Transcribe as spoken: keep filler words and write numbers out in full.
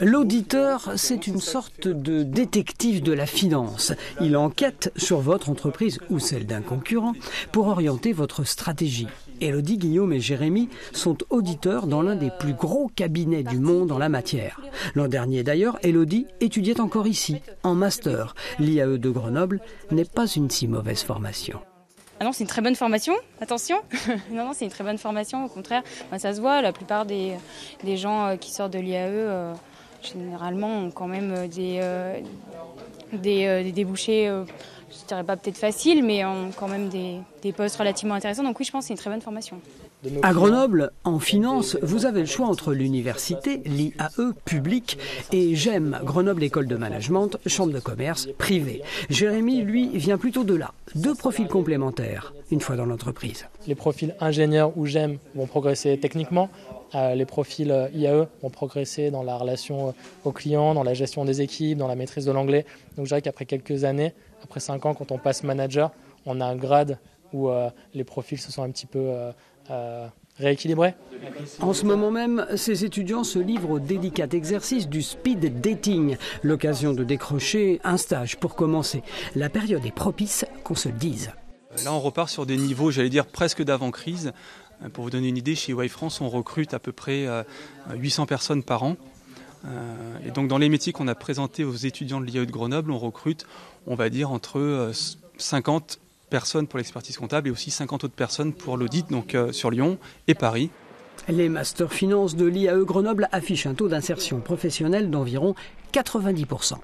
L'auditeur, c'est une sorte de détective de la finance. Il enquête sur votre entreprise ou celle d'un concurrent pour orienter votre stratégie. Elodie, Guillaume et Jérémy sont auditeurs dans l'un des plus gros cabinets du monde en la matière. L'an dernier d'ailleurs, Elodie étudiait encore ici, en master. l'I A E de Grenoble n'est pas une si mauvaise formation. Ah non, c'est une très bonne formation, attention. Non, non, c'est une très bonne formation, au contraire. Ben, ça se voit, la plupart des, des gens qui sortent de l'I A E, euh, généralement, ont quand même des, euh, des, euh, des débouchés, euh, je dirais pas peut-être faciles, mais ont quand même des, des postes relativement intéressants. Donc oui, je pense que c'est une très bonne formation. À Grenoble, en finance, vous avez le choix entre l'université, l'I A E, publique, et GEM, Grenoble École de Management, Chambre de Commerce, privée. Jérémy, lui, vient plutôt de là. Deux profils complémentaires, une fois dans l'entreprise. Les profils ingénieurs ou GEM vont progresser techniquement. Les profils I A E vont progresser dans la relation aux clients, dans la gestion des équipes, dans la maîtrise de l'anglais. Donc je dirais qu'après quelques années, après cinq ans, quand on passe manager, on a un grade où les profils se sont un petit peu... Euh, rééquilibré. En ce moment même, ces étudiants se livrent au délicat exercice du speed dating, l'occasion de décrocher un stage pour commencer. La période est propice, qu'on se le dise. Là, on repart sur des niveaux, j'allais dire, presque d'avant-crise. Pour vous donner une idée, chez YFrance, on recrute à peu près huit cents personnes par an. Et donc, dans les métiers qu'on a présentés aux étudiants de l'I A E de Grenoble, on recrute, on va dire, entre cinquante personnes pour l'expertise comptable et aussi cinquante autres personnes pour l'audit, donc euh, sur Lyon et Paris. Les masters finance de l'I A E Grenoble affichent un taux d'insertion professionnelle d'environ quatre-vingt-dix pour cent.